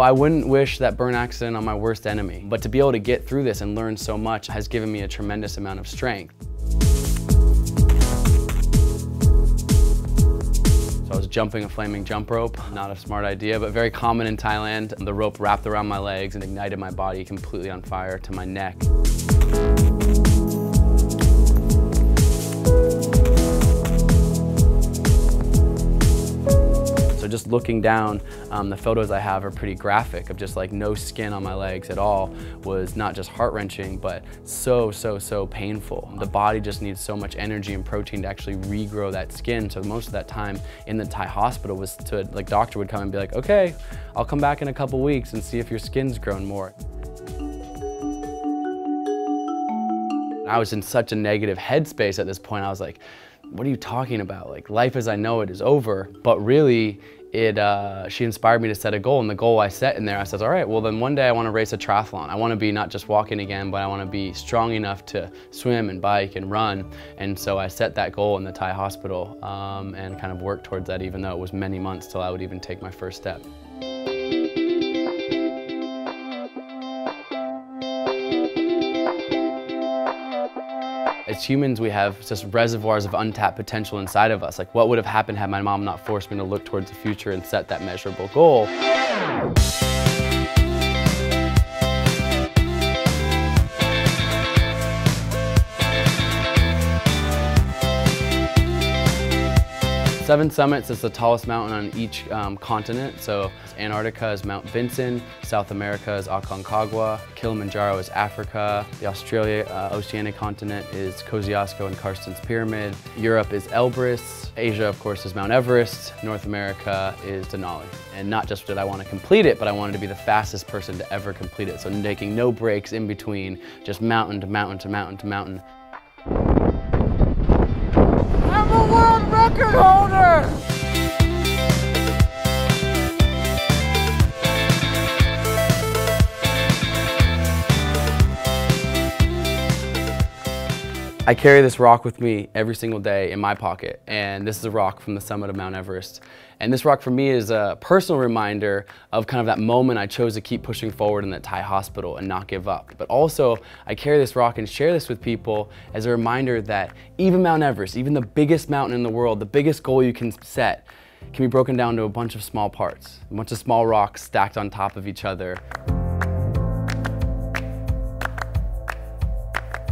I wouldn't wish that burn accident on my worst enemy, but to be able to get through this and learn so much has given me a tremendous amount of strength. I was jumping a flaming jump rope. Not a smart idea, but very common in Thailand. The rope wrapped around my legs and ignited my body completely on fire to my neck. So just looking down, the photos I have are pretty graphic of just like no skin on my legs at all was not just heart-wrenching, but so painful. The body just needs so much energy and protein to actually regrow that skin. So most of that time in the Thai hospital was to, like, doctor would come and be like, okay, I'll come back in a couple weeks and see if your skin's grown more. I was in such a negative headspace at this point. I was like, what are you talking about? Like, life as I know it is over, but really, she inspired me to set a goal, and the goal I set in there, I said, all right, well then one day I want to race a triathlon. I want to be not just walking again, but I want to be strong enough to swim and bike and run. And so I set that goal in the Thai hospital and kind of worked towards that, even though it was many months till I would even take my first step. As humans, we have just reservoirs of untapped potential inside of us. Like, what would have happened had my mom not forced me to look towards the future and set that measurable goal? Seven Summits is the tallest mountain on each continent. So Antarctica is Mount Vinson, South America is Aconcagua, Kilimanjaro is Africa, the Australia Oceanic continent is Kosciuszko and Carstensz Pyramid, Europe is Elbrus, Asia of course is Mount Everest, North America is Denali. And not just did I want to complete it, but I wanted to be the fastest person to ever complete it. So taking no breaks in between, just mountain to mountain to mountain to mountain. I'm a world record holder! I carry this rock with me every single day in my pocket, and this is a rock from the summit of Mount Everest. And this rock for me is a personal reminder of kind of that moment I chose to keep pushing forward in that Thai hospital and not give up. But also, I carry this rock and share this with people as a reminder that even Mount Everest, even the biggest mountain in the world, the biggest goal you can set, can be broken down to a bunch of small parts, a bunch of small rocks stacked on top of each other.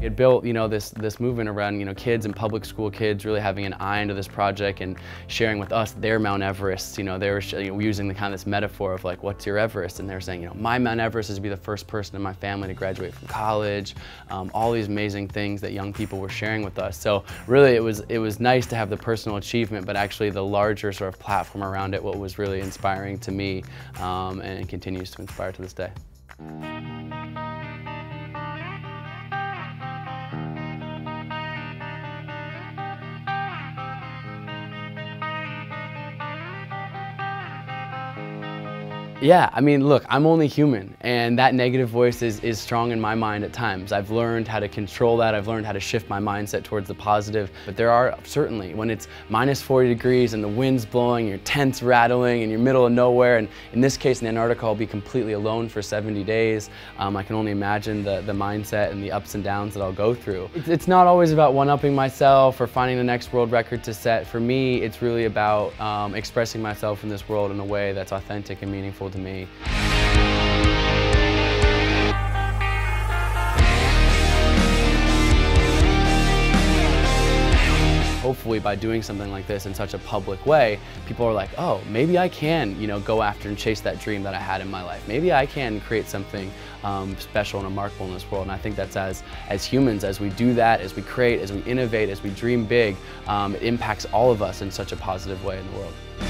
It built, this movement around, kids and public school kids really having an eye into this project and sharing with us their Mount Everest. They were using the kind of this metaphor of like, what's your Everest? And they're saying, my Mount Everest is to be the first person in my family to graduate from college. All these amazing things that young people were sharing with us. So really, it was nice to have the personal achievement, but actually the larger sort of platform around it, what was really inspiring to me, and it continues to inspire to this day. Yeah, look, I'm only human, and that negative voice is strong in my mind at times. I've learned how to control that. I've learned how to shift my mindset towards the positive, but there are certainly, when it's minus 40 degrees and the wind's blowing, your tent's rattling, and you're middle of nowhere, and in this case in Antarctica, I'll be completely alone for 70 days. I can only imagine the mindset and the ups and downs that I'll go through. It's not always about one-upping myself or finding the next world record to set. For me, it's really about expressing myself in this world in a way that's authentic and meaningful to me. Hopefully by doing something like this in such a public way, people are like, oh, maybe I can, go after and chase that dream that I had in my life. Maybe I can create something special and remarkable in this world. And I think that's as humans, as we do that, as we create, as we innovate, as we dream big, it impacts all of us in such a positive way in the world.